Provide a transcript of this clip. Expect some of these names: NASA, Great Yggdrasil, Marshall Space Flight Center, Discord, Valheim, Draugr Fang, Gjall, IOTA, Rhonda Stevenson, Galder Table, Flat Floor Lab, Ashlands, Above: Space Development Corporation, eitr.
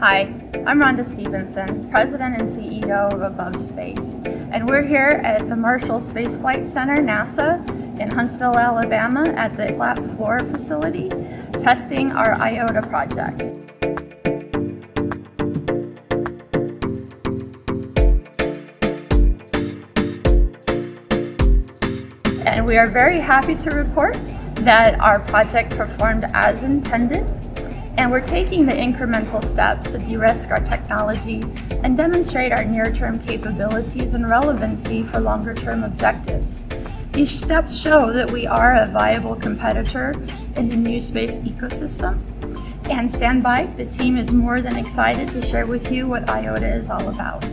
Hi, I'm Rhonda Stevenson, President and CEO of Above Space, and we're here at the Marshall Space Flight Center, NASA, in Huntsville, Alabama, at the Flat Floor facility, testing our IOTA project. And we are very happy to report that our project performed as intended. And we're taking the incremental steps to de-risk our technology and demonstrate our near-term capabilities and relevancy for longer-term objectives. These steps show that we are a viable competitor in the new space ecosystem. And stand by, the team is more than excited to share with you what IOTA is all about.